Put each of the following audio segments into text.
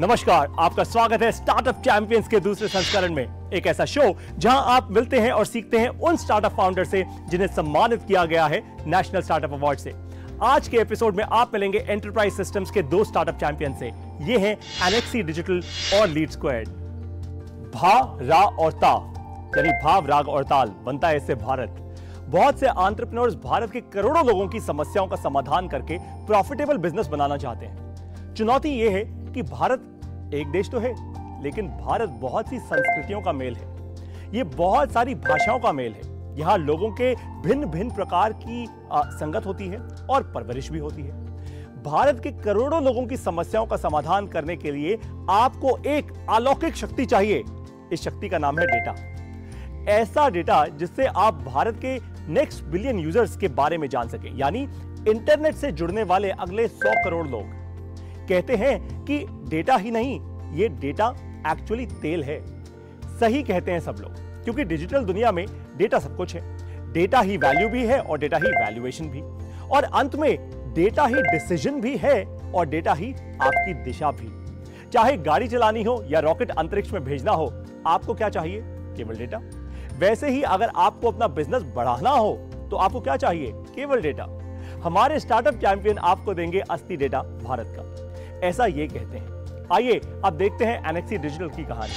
नमस्कार, आपका स्वागत है स्टार्टअप चैंपियंस के दूसरे संस्करण में। एक ऐसा शो जहां आप मिलते हैं और सीखते हैं उन स्टार्टअप फाउंडर से जिन्हें सम्मानित किया गया है नेशनल स्टार्टअप अवार्ड से। आज के एपिसोड में आप मिलेंगे एंटरप्राइज सिस्टम्स के दो स्टार्टअप चैंपियन से। ये हैं एनेक्सी डिजिटल और LeadSquared। भा, रा और ता, यानी भाव, राग और ताल बनता है इससे भारत। बहुत से एंटरप्रेन्योर्स भारत के करोड़ों लोगों की समस्याओं का समाधान करके प्रॉफिटेबल बिजनेस बनाना चाहते हैं। चुनौती यह है कि भारत एक देश तो है, लेकिन भारत बहुत सी संस्कृतियों का मेल है, ये बहुत सारी भाषाओं का मेल है। यहाँ लोगों के भिन्न भिन्न प्रकार की संगत होती है और परवरिश भी होती है। भारत के करोड़ों लोगों की समस्याओं का समाधान करने के लिए आपको एक अलौकिक शक्ति चाहिए। इस शक्ति का नाम है डेटा। ऐसा डेटा जिससे आप भारत के नेक्स्ट बिलियन यूजर्स के बारे में जान सकें, यानी इंटरनेट से जुड़ने वाले अगले 100 करोड़ लोग। कहते हैं कि डेटा ही नहीं, ये डेटा एक्चुअली तेल है। सही कहते हैं सब लोग, क्योंकि डिजिटल दुनिया में डेटा सब कुछ है। डेटा ही वैल्यू भी है और डेटा ही वैल्यूएशन भी, और अंत में डेटा ही डिसीजन भी है और डेटा ही आपकी दिशा भी। चाहे गाड़ी चलानी हो या रॉकेट अंतरिक्ष में भेजना हो, आपको क्या चाहिए? केवल डेटा। वैसे ही अगर आपको अपना बिजनेस बढ़ाना हो तो आपको क्या चाहिए? केवल डेटा। हमारे स्टार्टअप चैंपियन आपको देंगे असली डेटा भारत का, ऐसा ये कहते हैं। आइए अब देखते हैं एनेक्सी डिजिटल की कहानी।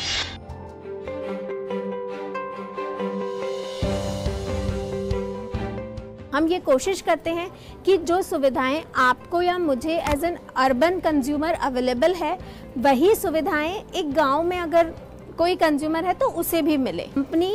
हम ये कोशिश करते हैं कि जो सुविधाएं आपको या मुझे as an urban consumer available है, वही सुविधाएं एक गांव में अगर कोई कंज्यूमर है तो उसे भी मिले। कंपनी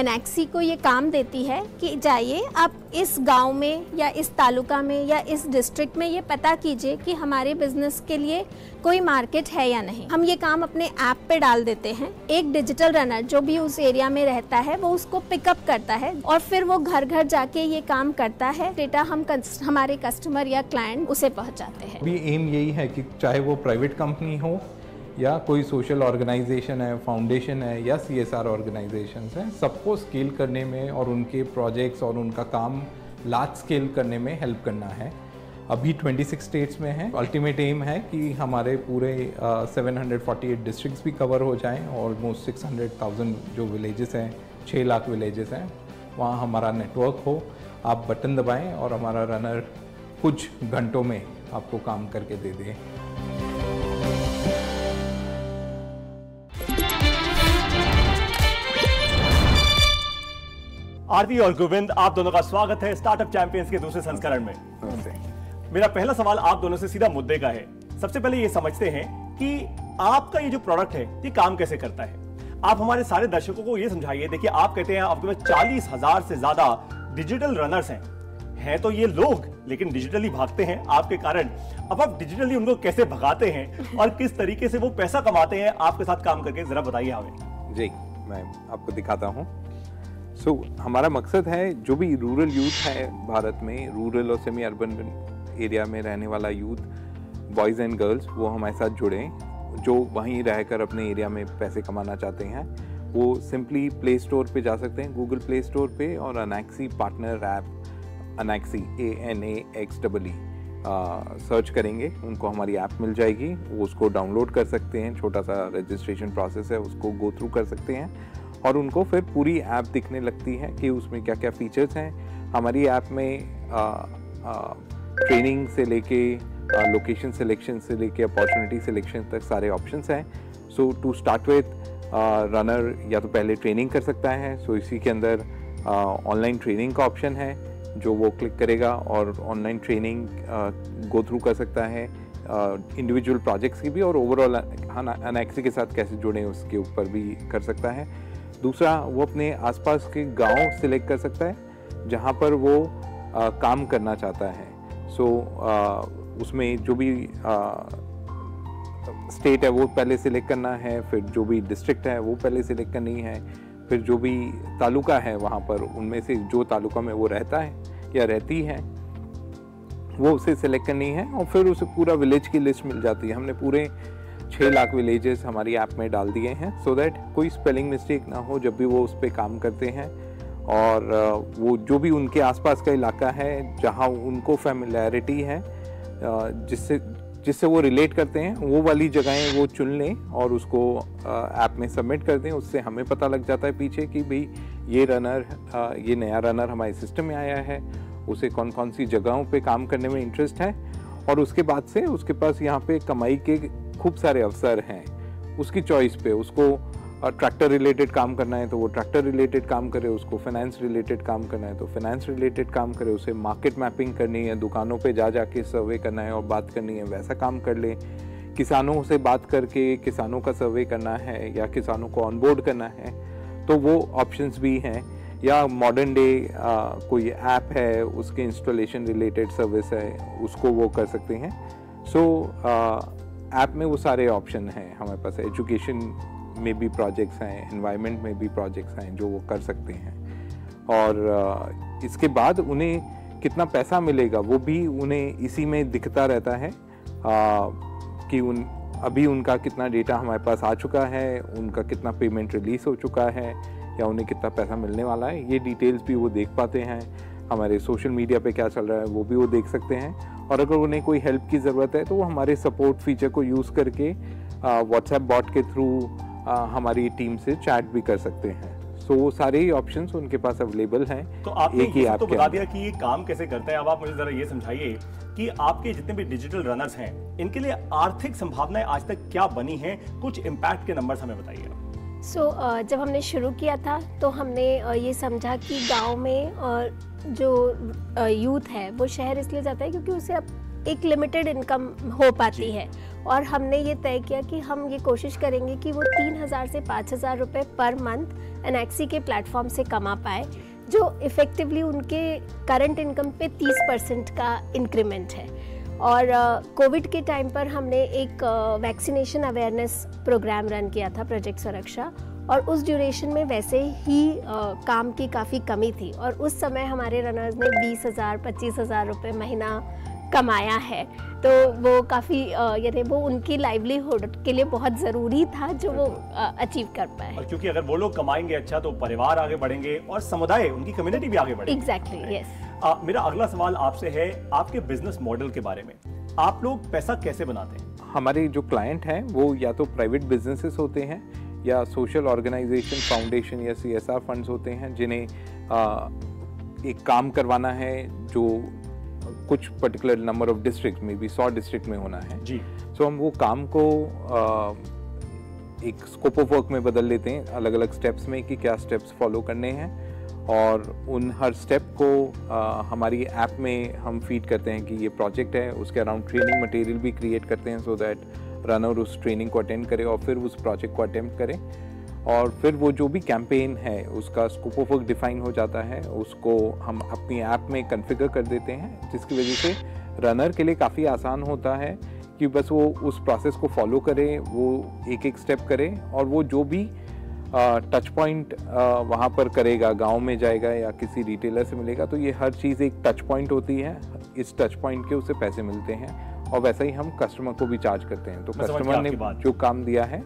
एनेक्सी को ये काम देती है कि जाइए आप इस गांव में या इस तालुका में या इस डिस्ट्रिक्ट में ये पता कीजिए कि हमारे बिजनेस के लिए कोई मार्केट है या नहीं। हम ये काम अपने ऐप पे डाल देते हैं। एक डिजिटल रनर जो भी उस एरिया में रहता है वो उसको पिकअप करता है और फिर वो घर घर जाके ये काम करता है। डेटा हम हमारे कस्टमर या क्लाइंट उसे पहुँचाते हैं। अभी एम यही है कि चाहे वो प्राइवेट कंपनी हो या कोई सोशल ऑर्गेनाइजेशन है, फाउंडेशन है या CSR ऑर्गेनाइजेशंस हैं, सबको स्केल करने में और उनके प्रोजेक्ट्स और उनका काम लार्ज स्केल करने में हेल्प करना है। अभी 26 स्टेट्स में है। अल्टीमेट एम है कि हमारे पूरे 748 डिस्ट्रिक्ट्स भी कवर हो जाएं। ऑलमोस्ट 600,000 जो विलेजेस हैं, 6 लाख विलेजेस हैं, वहाँ हमारा नेटवर्क हो। आप बटन दबाएँ और हमारा रनर कुछ घंटों में आपको काम करके दे दे। आरती और गोविंद, आप दोनों का स्वागत है स्टार्टअप चैंपियंस के दूसरे संस्करण में। मेरा पहला सवाल आप दोनों से सीधा मुद्दे का है। सबसे पहले ये समझते हैं कि आपका ये जो प्रोडक्ट है ये काम कैसे करता है। आप हमारे सारे दर्शकों को ये समझाइए। देखिए, आप कहते हैं आपके पास 40,000 से ज्यादा डिजिटल रनर्स हैं तो ये लोग लेकिन डिजिटली भागते हैं आपके कारण। अब आप डिजिटली उनको कैसे भगाते हैं और किस तरीके से वो पैसा कमाते हैं आपके साथ काम करके, जरा बताइए हमें। जी, मैं आपको दिखाता हूँ। हमारा मकसद है जो भी रूरल यूथ है भारत में, रूरल और सेमी अर्बन एरिया में रहने वाला यूथ, बॉयज़ एंड गर्ल्स, वो हमारे साथ जुड़ें। जो वहीं रहकर अपने एरिया में पैसे कमाना चाहते हैं वो सिंपली प्ले स्टोर पे जा सकते हैं, गूगल प्ले स्टोर पे, और annexe partner app, Anaxee ANAXEE search करेंगे, उनको हमारी ऐप मिल जाएगी। वो उसको डाउनलोड कर सकते हैं। छोटा सा रजिस्ट्रेशन प्रोसेस है, उसको गो थ्रू कर सकते हैं और उनको फिर पूरी ऐप दिखने लगती है कि उसमें क्या क्या फीचर्स हैं। हमारी ऐप में ट्रेनिंग से लेके लोकेशन सिलेक्शन से लेके अपॉर्चुनिटी सिलेक्शन तक सारे ऑप्शंस हैं। So to start with runner या तो पहले ट्रेनिंग कर सकता है। सो इसी के अंदर ऑनलाइन ट्रेनिंग का ऑप्शन है जो वो क्लिक करेगा और ऑनलाइन ट्रेनिंग गो थ्रू कर सकता है, इंडिविजुअल प्रोजेक्ट्स की भी और ओवरऑल एनेक्सी के साथ कैसे जुड़ें उसके ऊपर भी कर सकता है। दूसरा, वो अपने आसपास के गांव सिलेक्ट कर सकता है जहां पर वो काम करना चाहता है। सो उसमें जो भी स्टेट है वो पहले सिलेक्ट करना है, फिर जो भी डिस्ट्रिक्ट है वो पहले सिलेक्ट करनी है, फिर जो भी तालुका है वहां पर उनमें से जो तालुका में वो रहता है या रहती है वो उसे सिलेक्ट करनी है और फिर उसे पूरा विलेज की लिस्ट मिल जाती है। हमने पूरे 6 लाख विलेजेस हमारी ऐप में डाल दिए हैं सो दैट कोई स्पेलिंग मिस्टेक ना हो जब भी वो उस पर काम करते हैं। और वो जो भी उनके आसपास का इलाका है जहाँ उनको फेमिलियरिटी है, जिससे जिससे वो रिलेट करते हैं वो वाली जगहें वो चुन लें और उसको ऐप में सबमिट कर दें। उससे हमें पता लग जाता है पीछे कि भाई ये रनर, ये नया रनर हमारे सिस्टम में आया है, उसे कौन कौन सी जगहों पे काम करने में इंटरेस्ट है और उसके बाद से उसके पास यहाँ पे कमाई के खूब सारे अवसर हैं उसकी चॉइस पे। उसको ट्रैक्टर रिलेटेड काम करना है तो वो ट्रैक्टर रिलेटेड काम करे, उसको फाइनेंस रिलेटेड काम करना है तो फाइनेंस रिलेटेड काम करे, उसे मार्केट मैपिंग करनी है, दुकानों पे जा जाके सर्वे करना है और बात करनी है, वैसा काम कर ले। किसानों से बात करके किसानों का सर्वे करना है या किसानों को ऑनबोर्ड करना है तो वो ऑप्शंस भी हैं। या मॉडर्न डे कोई ऐप है उसके इंस्टॉलेशन रिलेटेड सर्विस है उसको वो कर सकते हैं। सो ऐप में वो सारे ऑप्शन हैं हमारे पास। एजुकेशन में भी प्रोजेक्ट्स हैं, एनवायरनमेंट में भी प्रोजेक्ट्स हैं जो वो कर सकते हैं। और इसके बाद उन्हें कितना पैसा मिलेगा वो भी उन्हें इसी में दिखता रहता है कि अभी उनका कितना डेटा हमारे पास आ चुका है, उनका कितना पेमेंट रिलीज़ हो चुका है या उन्हें कितना पैसा मिलने वाला है, ये डिटेल्स भी वो देख पाते हैं। हमारे सोशल मीडिया पे क्या चल रहा है वो भी वो देख सकते हैं। और अगर उन्हें कोई हेल्प की ज़रूरत है तो वो हमारे सपोर्ट फीचर को यूज़ करके व्हाट्सएप बॉट के थ्रू हमारी टीम से चैट भी कर सकते हैं। सो वो सारे ही ऑप्शंस उनके पास अवेलेबल हैं। तो आपने एक ही ऐप तो बता दिया कि ये काम कैसे करता है। अब आप मुझे ज़रा ये समझाइए कि आपके जितने भी डिजिटल रनर्स हैं इनके लिए आर्थिक संभावनाएं आज तक क्या बनी हैं, कुछ इम्पैक्ट के नंबर्स हमें बताइए। जब हमने शुरू किया था तो हमने ये समझा कि गांव में जो यूथ है वो शहर इसलिए जाता है क्योंकि उसे एक लिमिटेड इनकम हो पाती है। और हमने ये तय किया कि हम ये कोशिश करेंगे कि वो 3,000 से 5,000 रुपये पर मंथ एनैक्सी के प्लेटफॉर्म से कमा पाए, जो इफ़ेक्टिवली उनके करंट इनकम पे 30% का इंक्रीमेंट है। और कोविड के टाइम पर हमने एक वैक्सीनेशन अवेयरनेस प्रोग्राम रन किया था, प्रोजेक्ट सुरक्षा, और उस ड्यूरेशन में वैसे ही काम की काफ़ी कमी थी और उस समय हमारे रनर्स ने 20,000-25,000 रुपये महीना कमाया है। तो वो काफ़ी यानी वो उनकी लाइवलीहुड के लिए बहुत ज़रूरी था जो वो अचीव कर पाए। और क्योंकि अगर वो लोग कमाएंगे अच्छा तो परिवार आगे बढ़ेंगे और समुदाय, उनकी कम्युनिटी भी आगे बढ़ेगी। Exactly, yes. मेरा अगला सवाल आपसे है आपके बिजनेस मॉडल के बारे में। आप लोग पैसा कैसे बनाते हैं? हमारे जो क्लाइंट हैं वो या तो प्राइवेट बिजनेसेस होते हैं या सोशल ऑर्गेनाइजेशन, फाउंडेशन या CSR फंड्स होते हैं जिन्हें एक काम करवाना है जो कुछ पर्टिकुलर नंबर ऑफ डिस्ट्रिक्ट में भी 100 डिस्ट्रिक्ट में होना है जी। सो हम वो काम को एक स्कोप ऑफ वर्क में बदल लेते हैं अलग अलग स्टेप्स में कि क्या स्टेप्स फॉलो करने हैं और उन हर स्टेप को हमारी ऐप में हम फीड करते हैं कि ये प्रोजेक्ट है। उसके अराउंड ट्रेनिंग मटेरियल भी क्रिएट करते हैं सो दैट रनर उस ट्रेनिंग को अटेंड करे और फिर उस प्रोजेक्ट को अटेम्प्ट करे। और फिर वो जो भी कैंपेन है उसका स्कोप ऑफ वर्क डिफाइन हो जाता है, उसको हम अपनी ऐप में कन्फिगर कर देते हैं जिसकी वजह से रनर के लिए काफ़ी आसान होता है कि बस वो उस प्रोसेस को फॉलो करे, वो एक एक स्टेप करे और वो जो भी टच पॉइंट वहाँ पर करेगा, गांव में जाएगा या किसी रिटेलर से मिलेगा तो ये हर चीज़ एक टच पॉइंट होती है, इस टच पॉइंट के उसे पैसे मिलते हैं। और वैसा ही हम कस्टमर को भी चार्ज करते हैं तो कस्टमर ने जो काम दिया है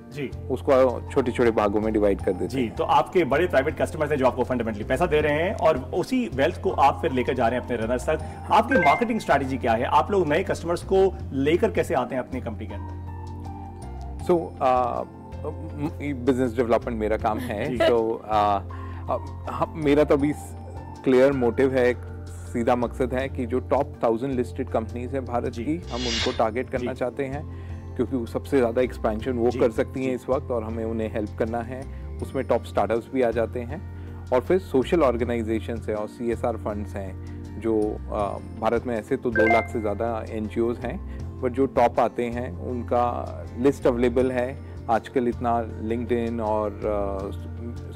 उसको छोटे छोटे भागों में डिवाइड कर देते हैं। जी, तो आपके बड़े प्राइवेट कस्टमर्स हैं जो आपको फंडामेंटली पैसा दे रहे हैं और उसी वेल्थ को आप फिर लेकर जा रहे हैं अपने रनर्स तक। आपकी मार्केटिंग स्ट्रैटेजी क्या है? आप लोग नए कस्टमर्स को लेकर कैसे आते हैं अपनी कंपनी के अंदर? बिजनेस डेवलपमेंट मेरा काम है तो मेरा तो अभी क्लियर मोटिव है, सीधा मकसद है कि जो टॉप 1,000 लिस्टेड कंपनीज हैं भारत की हम उनको टारगेट करना चाहते हैं क्योंकि वो सबसे ज़्यादा एक्सपेंशन वो कर सकती हैं इस वक्त और हमें उन्हें हेल्प करना है। उसमें टॉप स्टार्टअप्स भी आ जाते हैं और फिर सोशल ऑर्गेनाइजेशंस हैं और CSR फंड्स हैं जो भारत में ऐसे तो 2 लाख से ज़्यादा NGOs हैं बट जो टॉप आते हैं उनका लिस्ट अवेलेबल है। आजकल इतना लिंक्डइन और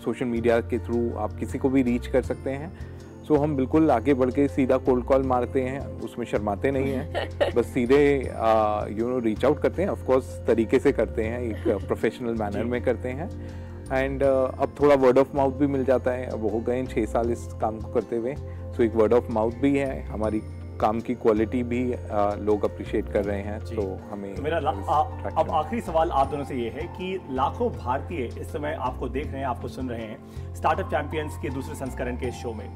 सोशल मीडिया के थ्रू आप किसी को भी रीच कर सकते हैं। सो हम बिल्कुल आगे बढ़ के सीधा कोल्ड कॉल मारते हैं, उसमें शर्माते नहीं हैं, बस सीधे रीच आउट करते हैं। ऑफकोर्स तरीके से करते हैं, एक प्रोफेशनल मैनर में करते हैं। एंड अब थोड़ा वर्ड ऑफ माउथ भी मिल जाता है, अब हो गए 6 साल इस काम को करते हुए। सो एक वर्ड ऑफ माउथ भी है, हमारी काम की क्वालिटी भी लोग अप्रिशिएट कर रहे हैं। तो हमें मेरा अब आखिरी सवाल आप दोनों से ये है कि लाखों भारतीय इस समय आपको देख रहे हैं, आपको सुन रहे हैं स्टार्टअप चैंपियंस के दूसरे संस्करण के शो में।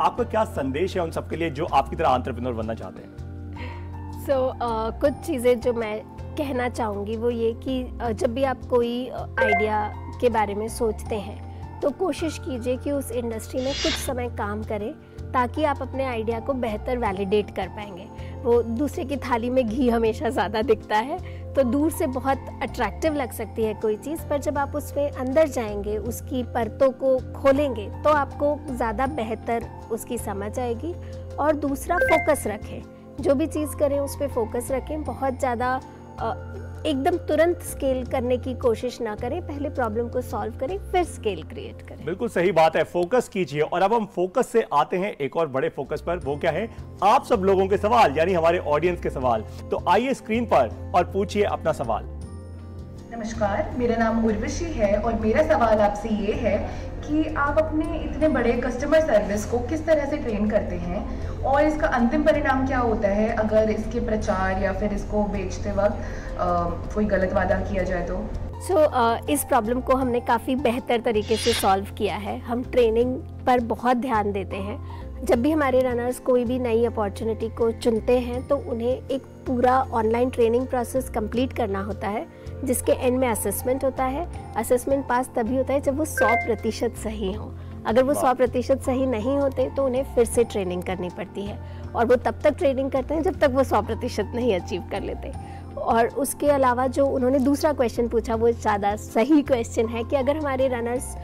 आपका क्या संदेश है उन सबके लिए जो आपकी तरह एंटरप्रेन्योर बनना चाहते हैं? So, कुछ चीज़ें जो मैं कहना चाहूँगी वो ये कि जब भी आप कोई आइडिया के बारे में सोचते हैं तो कोशिश कीजिए कि उस इंडस्ट्री में कुछ समय काम करें ताकि आप अपने आइडिया को बेहतर वैलिडेट कर पाएंगे। वो दूसरे की थाली में घी हमेशा ज़्यादा दिखता है, तो दूर से बहुत अट्रैक्टिव लग सकती है कोई चीज़, पर जब आप उसमें अंदर जाएंगे, उसकी परतों को खोलेंगे, तो आपको ज़्यादा बेहतर उसकी समझ आएगी। और दूसरा, फोकस रखें, जो भी चीज़ करें उस पर फोकस रखें। बहुत ज़्यादा एकदम तुरंत स्केल करने की कोशिश ना करें, पहले प्रॉब्लम को सॉल्व करें फिर स्केल क्रिएट करें। बिल्कुल सही बात है, फोकस कीजिए। और अब हम फोकस से आते हैं एक और बड़े फोकस पर, वो क्या है? आप सब लोगों के सवाल, यानी हमारे ऑडियंस के सवाल। तो आइए स्क्रीन पर और पूछिए अपना सवाल। नमस्कार, मेरा नाम उर्वशी है और मेरा सवाल आपसे ये है कि आप अपने इतने बड़े कस्टमर सर्विस को किस तरह से ट्रेन करते हैं और इसका अंतिम परिणाम क्या होता है अगर इसके प्रचार या फिर इसको बेचते वक्त कोई गलत वादा किया जाए तो? इस प्रॉब्लम को हमने काफ़ी बेहतर तरीके से सॉल्व किया है। हम ट्रेनिंग पर बहुत ध्यान देते हैं। जब भी हमारे रनर्स कोई भी नई अपॉर्चुनिटी को चुनते हैं तो उन्हें एक पूरा ऑनलाइन ट्रेनिंग प्रोसेस कंप्लीट करना होता है, जिसके एंड में असेसमेंट होता है। असेसमेंट पास तभी होता है जब वो 100% सही हो। अगर वो 100% सही नहीं होते तो उन्हें फिर से ट्रेनिंग करनी पड़ती है, और वो तब तक ट्रेनिंग करते हैं जब तक वो 100% नहीं अचीव कर लेते। और उसके अलावा जो उन्होंने दूसरा क्वेश्चन पूछा वो ज़्यादा सही क्वेश्चन है कि अगर हमारे रनर्स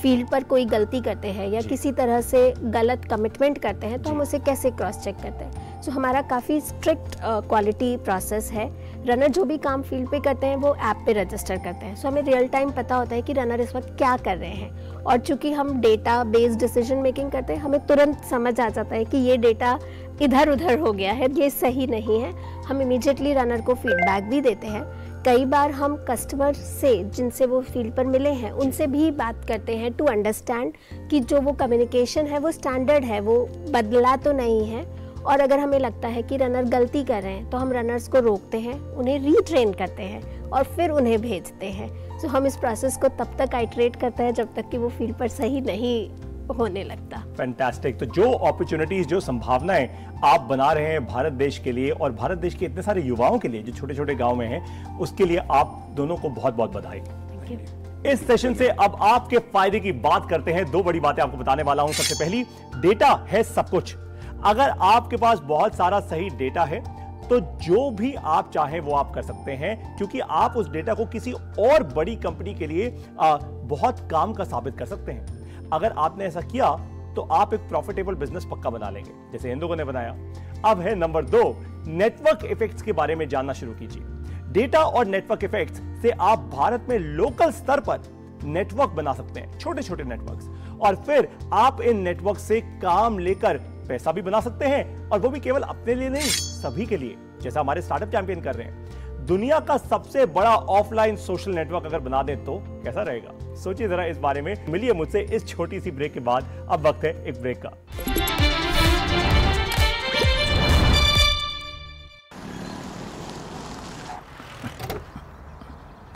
फील्ड पर कोई गलती करते हैं या किसी तरह से गलत कमिटमेंट करते हैं तो हम उसे कैसे क्रॉस चेक करते हैं। सो हमारा काफ़ी स्ट्रिक्ट क्वालिटी प्रोसेस है। रनर जो भी काम फील्ड पे करते हैं वो ऐप पे रजिस्टर करते हैं। सो हमें रियल टाइम पता होता है कि रनर इस वक्त क्या कर रहे हैं, और चूँकि हम डेटा बेस्ड डिसीजन मेकिंग करते हैं हमें तुरंत समझ आ जाता है कि ये डेटा इधर उधर हो गया है, ये सही नहीं है। हम इमीडिएटली रनर को फीडबैक भी देते हैं। कई बार हम कस्टमर से, जिनसे वो फील्ड पर मिले हैं, उनसे भी बात करते हैं टू अंडरस्टैंड कि जो वो कम्युनिकेशन है वो स्टैंडर्ड है, वो बदला तो नहीं है। और अगर हमें लगता है कि रनर गलती कर रहे हैं तो हम रनर्स को रोकते हैं, उन्हें रीट्रेन करते हैं और फिर उन्हें भेजते हैं। सो हम इस प्रोसेस को तब तक आइटरेट करते हैं जब तक कि वो फील्ड पर सही नहीं होने लगता। फैंटास्टिक। तो जो अपॉर्चुनिटीज, जो संभावनाएं आप बना रहे हैं भारत देश के लिए और भारत देश के इतने सारे युवाओं के लिए जो छोटे छोटे गांव में हैं, उसके लिए आप दोनों को बहुत बहुत बधाई। Thank you. इस सेशन से अब आपके फायदे की बात करते हैं। दो बड़ी बातें आपको बताने वाला हूं। सबसे पहली, डेटा है सब कुछ। अगर आपके पास बहुत सारा सही डेटा है तो जो भी आप चाहें वो आप कर सकते हैं, क्योंकि आप उस डेटा को किसी और बड़ी कंपनी के लिए बहुत काम का साबित कर सकते हैं। अगर आपने ऐसा किया तो आप एक प्रॉफिटेबल बिजनेस पक्का बना लेंगे, जैसे इन लोगों ने बनाया। अब है नंबर 2, नेटवर्क इफेक्ट्स के बारे में जानना शुरू कीजिए। डेटा और नेटवर्क इफेक्ट्स से आप भारत में लोकल स्तर पर नेटवर्क बना सकते हैं, छोटे छोटे नेटवर्क्स, और फिर आप इन नेटवर्क से काम लेकर पैसा भी बना सकते हैं, और वो भी केवल अपने लिए नहीं, सभी के लिए, जैसा हमारे स्टार्टअप चैंपियन कर रहे हैं। दुनिया का सबसे बड़ा ऑफलाइन सोशल नेटवर्क अगर बना दें तो कैसा रहेगा, सोचिए जरा इस बारे में। मिलिए मुझसे इस छोटी सी ब्रेक के बाद। अब वक्त है एक ब्रेक का।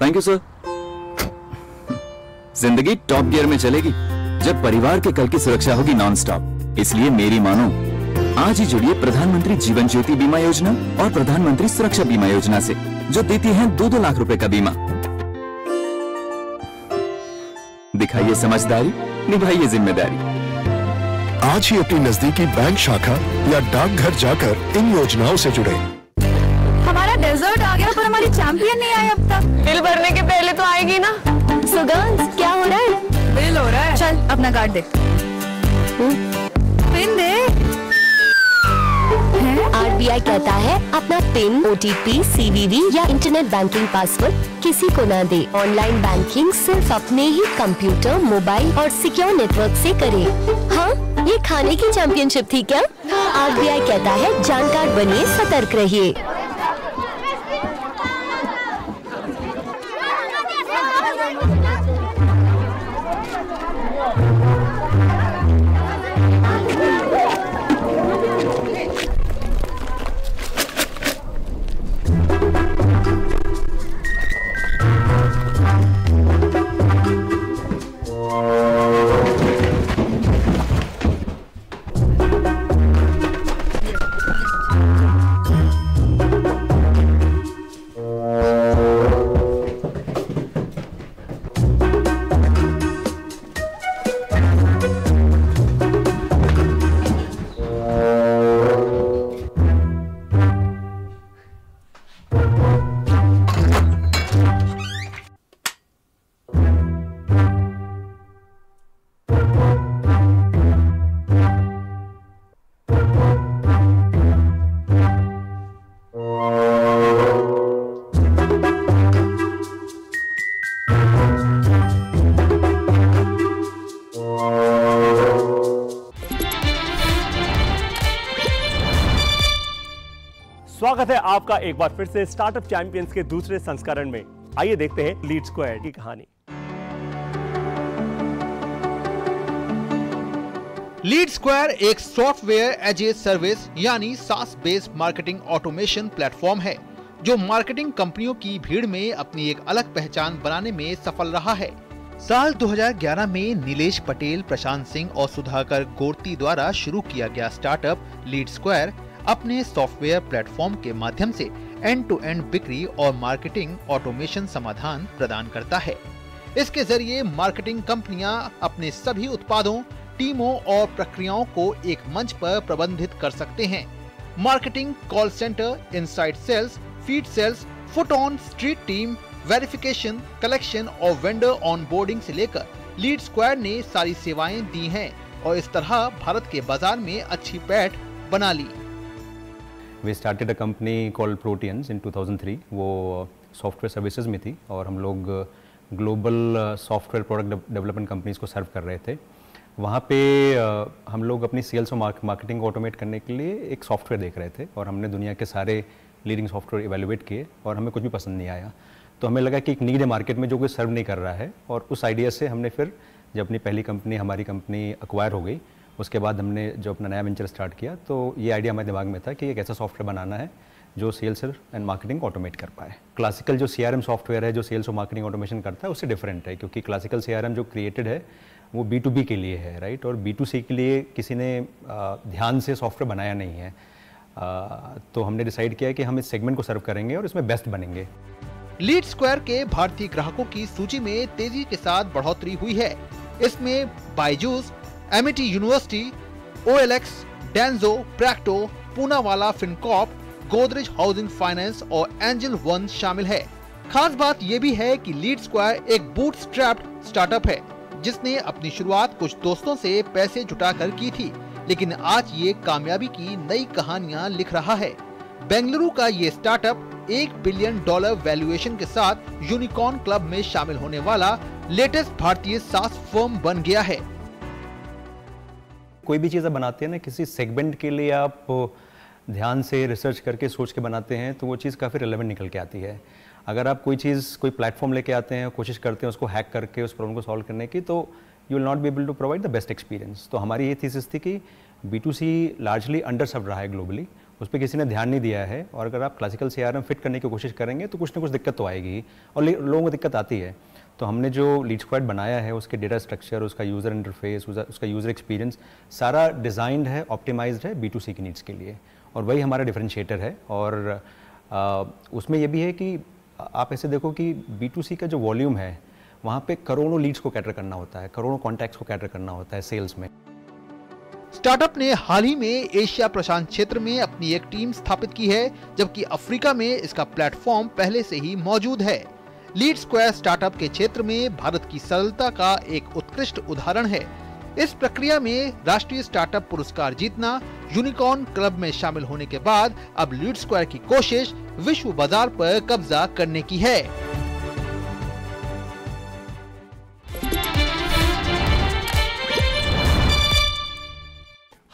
Thank you sir. जिंदगी टॉप गियर में चलेगी जब परिवार के कल की सुरक्षा होगी नॉनस्टॉप। इसलिए मेरी मानो, आज ही जुड़िए प्रधानमंत्री जीवन ज्योति बीमा योजना और प्रधानमंत्री सुरक्षा बीमा योजना से, जो देती हैं 2-2 लाख रुपए का बीमा। दिखाइए समझदारी, निभाइए जिम्मेदारी। आज ही अपनी नजदीकी बैंक शाखा या डाकघर जाकर इन योजनाओं से जुड़े। हमारा डेजर्ट आ गया पर हमारी चैंपियन नहीं आई अब तक। बिल भरने के पहले तो आएगी ना। So girls, क्या हो रहा है? बिल हो रहा है। चल अपना कार्ड दे, पिन दे। RBI कहता है अपना पिन, OTP, CVV या इंटरनेट बैंकिंग पासवर्ड किसी को ना दे। ऑनलाइन बैंकिंग सिर्फ अपने ही कंप्यूटर, मोबाइल और सिक्योर नेटवर्क से करे। हाँ, ये खाने की चैंपियनशिप थी क्या? RBI कहता है जानकार बनिए, सतर्क रहिए। स्वागत है आपका एक बार फिर से स्टार्टअप चैंपियंस के दूसरे संस्करण में। आइए देखते हैं लीड स्क्वायर की कहानी। लीड स्क्वायर एक सॉफ्टवेयर एज ए सर्विस यानी सास बेस्ड मार्केटिंग ऑटोमेशन प्लेटफॉर्म है जो मार्केटिंग कंपनियों की भीड़ में अपनी एक अलग पहचान बनाने में सफल रहा है। साल 2011 में नीलेश पटेल, प्रशांत सिंह और सुधाकर गोरती द्वारा शुरू किया गया स्टार्टअप लीड स्क्वायर अपने सॉफ्टवेयर प्लेटफॉर्म के माध्यम से एंड टू एंड बिक्री और मार्केटिंग ऑटोमेशन समाधान प्रदान करता है। इसके जरिए मार्केटिंग कंपनियां अपने सभी उत्पादों, टीमों और प्रक्रियाओं को एक मंच पर प्रबंधित कर सकते हैं। Marketing, call centre, inside sales, field sales, foot on street team, verification, collection और वेंडर ऑनबोर्डिंग से लेकर लीड स्क्वायर ने सारी सेवाएं दी हैं और इस तरह भारत के बाजार में अच्छी पैठ बना ली। We started a company called Proteans in 2003। वो सॉफ्टवेयर सर्विसेज में थी और हम लोग global software product development companies को सर्व कर रहे थे। वहाँ पे हम लोग अपनी सेल्स और मार्केटिंग को ऑटोमेट करने के लिए एक सॉफ्टवेयर देख रहे थे और हमने दुनिया के सारे लीडिंग सॉफ्टवेयर इवेल्युएट किए और हमें कुछ भी पसंद नहीं आया। तो हमें लगा कि एक नीड है मार्केट में जो कोई सर्व नहीं कर रहा है और उस आइडिया से हमने फिर जब अपनी पहली कंपनी, हमारी कंपनी अक्वायर हो गई, उसके बाद हमने जो अपना नया वेंचर स्टार्ट किया तो ये आइडिया हमारे दिमाग में था कि एक ऐसा सॉफ्टवेयर बनाना है जो सेल्स एंड मार्केटिंग ऑटोमेट कर पाए। क्लासिकल जो CRM सॉफ्टवेयर है जो सेल्स और मार्केटिंग ऑटोमेशन करता है उससे डिफरेंट है, क्योंकि क्लासिकल CRM जो क्रिएटेड है वो B2B के लिए है, राइट, और B2C के लिए किसी ने ध्यान से सॉफ्टवेयर बनाया नहीं है। तो हमने डिसाइड किया कि हम इस सेगमेंट को सर्व करेंगे और इसमें बेस्ट बनेंगे। लीड स्क्वायर के भारतीय ग्राहकों की सूची में तेजी के साथ बढ़ोतरी हुई है। इसमें Byju's, MIT university, OLX, Dunzo, Practo, Poonawalla Fincorp, Godrej housing finance और एंजल वन शामिल है। खास बात यह भी है कि लीड स्क्वायर एक बूटस्ट्रैप्ड स्टार्टअप है जिसने अपनी शुरुआत कुछ दोस्तों से पैसे जुटाकर की थी, लेकिन आज ये कामयाबी की नई कहानियां लिख रहा है। बेंगलुरु का ये स्टार्टअप $1 बिलियन वैल्यूएशन के साथ यूनिकॉर्न क्लब में शामिल होने वाला लेटेस्ट भारतीय SaaS फर्म बन गया है। कोई भी चीज़ बनाते हैं ना, किसी सेगमेंट के लिए आप ध्यान से रिसर्च करके सोच के बनाते हैं तो वो चीज़ काफ़ी रिलेवेंट निकल के आती है। अगर आप कोई चीज़, कोई प्लेटफॉर्म लेके आते हैं, कोशिश करते हैं उसको हैक करके उस प्रॉब्लम को सॉल्व करने की, तो you will not be able to provide the best experience. तो हमारी ये थीसिस थी कि B2C लार्जली अंडर सर्व रहा है ग्लोबली, उस पर किसी ने ध्यान नहीं दिया है और अगर आप क्लासिकल CRM फिट करने की कोशिश करेंगे तो कुछ ना कुछ दिक्कत तो आएगी और लोगों को दिक्कत आती है। तो हमने जो लीड स्क्वायर बनाया है उसके डेटा स्ट्रक्चर, उसका यूज़र इंटरफेस, उसका यूज़र एक्सपीरियंस सारा डिज़ाइंड है, ऑप्टिमाइज्ड है B2C की नीड्स के लिए और वही हमारा डिफरेंशिएटर है। और उसमें यह भी है कि आप ऐसे देखो कि B2C का जो वॉल्यूम है वहाँ पे करोड़ों लीड्स को कैटर करना होता है, करोड़ों कॉन्टैक्ट्स को कैटर करना होता है सेल्स में। स्टार्टअप ने हाल ही में एशिया प्रशांत क्षेत्र में अपनी एक टीम स्थापित की है, जबकि अफ्रीका में इसका प्लेटफॉर्म पहले से ही मौजूद है। लीड स्क्वायर स्टार्टअप के क्षेत्र में भारत की सरलता का एक उत्कृष्ट उदाहरण है। इस प्रक्रिया में राष्ट्रीय स्टार्टअप पुरस्कार जीतना, यूनिकॉर्न क्लब में शामिल होने के बाद अब लीड स्क्वायर की कोशिश विश्व बाजार पर कब्जा करने की है।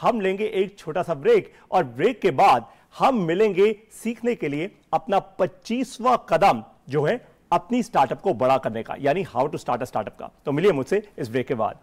हम लेंगे एक छोटा सा ब्रेक और ब्रेक के बाद हम मिलेंगे सीखने के लिए अपना 25वां कदम जो है अपनी स्टार्टअप को बड़ा करने का, यानी how to start a startup का। तो मिलिए मुझसे इस ब्रेक के बाद।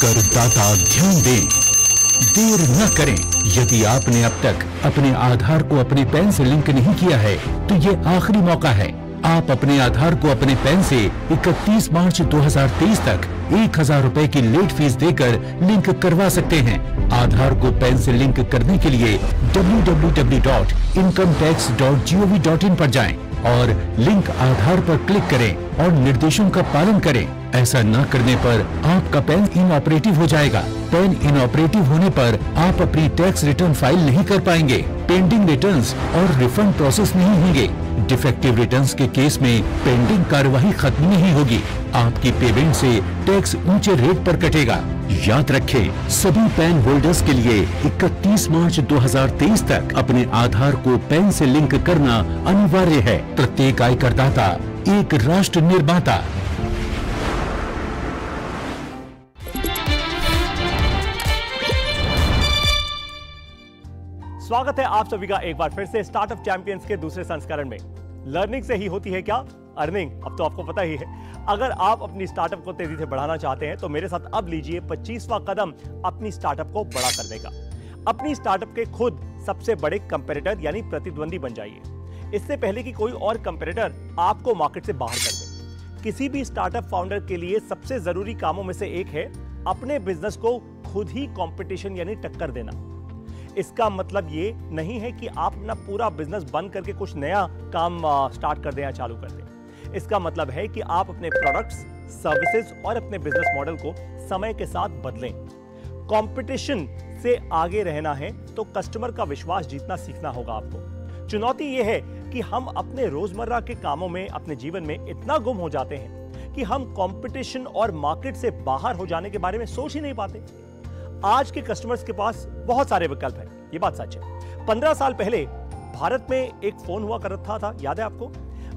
करदाता ध्यान दें, देर न करें। यदि आपने अब तक अपने आधार को अपने पैन से लिंक नहीं किया है तो ये आखिरी मौका है। आप अपने आधार को अपने पैन से 31 मार्च 2023 तक 1000 रुपए की लेट फीस देकर लिंक करवा सकते हैं। आधार को पैन से लिंक करने के लिए www.incometax.gov.in पर जाएं और लिंक आधार पर क्लिक करें और निर्देशों का पालन करें। ऐसा न करने पर आपका पैन इनऑपरेटिव हो जाएगा। पैन इनऑपरेटिव होने पर आप अपनी टैक्स रिटर्न फाइल नहीं कर पाएंगे, पेंडिंग रिटर्न्स और रिफंड प्रोसेस नहीं होंगे। डिफेक्टिव रिटर्न्स के केस में पेंडिंग कार्यवाही खत्म नहीं होगी, आपकी पेमेंट से टैक्स ऊंचे रेट पर कटेगा। याद रखें, सभी पैन होल्डर्स के लिए 31 मार्च 2023 तक अपने आधार को पैन से लिंक करना अनिवार्य है। प्रत्येक आयकरदाता एक राष्ट्र निर्माता। स्वागत है आप सभी का एक बार फिर से स्टार्टअप चैंपियंस के दूसरे संस्करण में। लर्निंग से ही होती है क्या अर्निंग, अब तो आपको पता ही है। अगर आप अपनी स्टार्टअप को तेजी से बढ़ाना चाहते हैं तो मेरे साथ अब लीजिए 25वां कदम अपनी स्टार्टअप को बड़ा करने का। अपनी स्टार्टअप के खुद सबसे बड़े कंपेटिटर यानी प्रतिद्वंदी बन जाइए, इससे पहले कि कोई और कंपेटिटर आपको मार्केट से बाहर कर दे। किसी भी स्टार्टअप फाउंडर के लिए सबसे जरूरी कामों में से एक है अपने बिजनेस को खुद ही कॉम्पिटिशन यानी टक्कर देना। इसका मतलब ये नहीं है कि आप अपना पूरा बिजनेस बंद करके कुछ नया काम स्टार्ट कर दें या चालू कर दें। इसका मतलब है कि आप अपने प्रोडक्ट्स, सर्विसेज और अपने बिजनेस मॉडल को समय के साथ बदलें। कंपटीशन से आगे रहना है तो कस्टमर का विश्वास जीतना सीखना होगा आपको। चुनौती ये है कि हम अपने रोजमर्रा के कामों में, अपने जीवन में इतना गुम हो जाते हैं कि हम कंपटीशन और मार्केट से बाहर हो जाने के बारे में सोच ही नहीं पाते। आज के कस्टमर्स के पास बहुत सारे विकल्प हैं, ये बात सच है। 15 साल पहले भारत में एक फोन हुआ करता था, याद है आपको?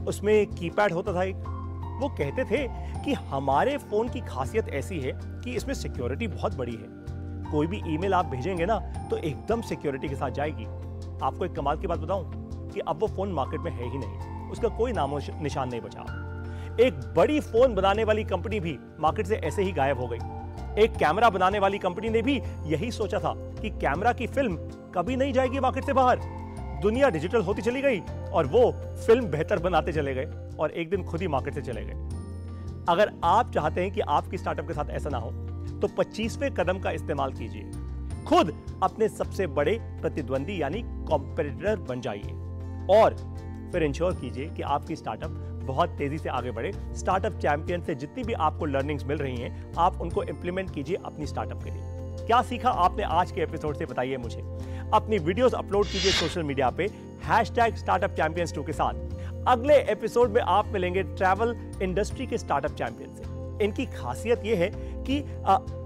उसमें कीपैड होता था एक। वो कहते थे कि हमारे फोन की खासियत ऐसी है कि इसमें सिक्योरिटी बहुत बड़ी है, कोई भी ईमेल आप भेजेंगे ना तो एकदम सिक्योरिटी के साथ जाएगी। आपको एक कमाल की बात बताऊं कि अब वो फोन मार्केट में है ही नहीं, उसका कोई नामो निशान नहीं बचा। एक बड़ी फोन बनाने वाली कंपनी भी मार्केट से ऐसे ही गायब हो गई। एक कैमरा बनाने वाली कंपनी ने भी यही सोचा था कि कैमरा की फिल्म कभी नहीं जाएगी मार्केट से बाहर। दुनिया डिजिटल होती चली गई और वो फिल्म बेहतर बनाते चले गए और एक दिन खुद ही मार्केट से चले गए। अगर आप चाहते हैं कि आपकी स्टार्टअप के साथ ऐसा ना हो तो 25वें कदम का इस्तेमाल कीजिए। खुद अपने सबसे बड़े प्रतिद्वंदी यानी कॉम्पिटिटर बन जाइए और फिर इंश्योर कीजिए कि आपकी स्टार्टअप बहुत तेजी से आगे बढ़े। स्टार्टअप चैंपियन से जितनी भी आपको लर्निंग्स मिल रही हैं, आप उनको इंप्लीमेंट कीजिए अपनी स्टार्टअप के लिए। क्या सीखा आपने आज के एपिसोड से, बताइए मुझे। अपनी वीडियोस अपलोड कीजिए सोशल मीडिया पे #StartUpChampions2 के साथ। अगले एपिसोड में आप मिलेंगे ट्रैवल इंडस्ट्री के स्टार्टअप चैंपियन से। इनकी खासियत यह है कि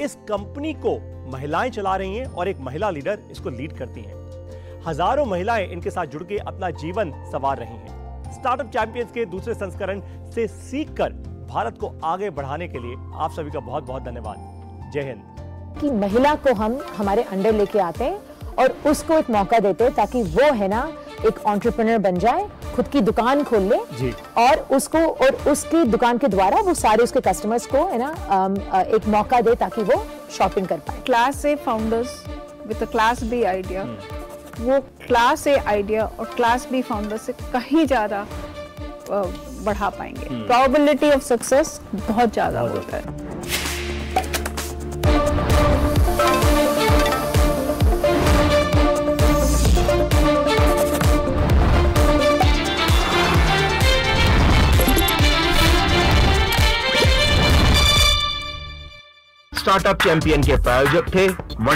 इस कंपनी को महिलाएं चला रही हैं और एक महिला लीडर इसको लीड करती हैं। हजारों महिलाएं इनके साथ जुड़ के अपना जीवन संवार रही हैं। स्टार्टअप चैंपियंस के दूसरे संस्करण से सीखकर भारत को आगे बढ़ाने के लिए आप सभी का बहुत बहुत धन्यवाद। जय हिंद। कि महिला को हम हमारे अंडर लेके आते हैं और उसको एक मौका देते हैं ताकि वो है ना एक एंटरप्रेन्योर बन जाए, खुद की दुकान खोल ले और उसको और उसकी दुकान के द्वारा वो सारे उसके कस्टमर्स को है ना एक मौका दे ताकि वो शॉपिंग कर पाए। Class A founders with a class B idea, वो क्लास ए आइडिया और क्लास बी फाउंडर से कहीं ज्यादा बढ़ा पाएंगे। प्रोबेबिलिटी ऑफ सक्सेस बहुत ज्यादा होता है। स्टार्टअप चैंपियन के प्रायोजक थे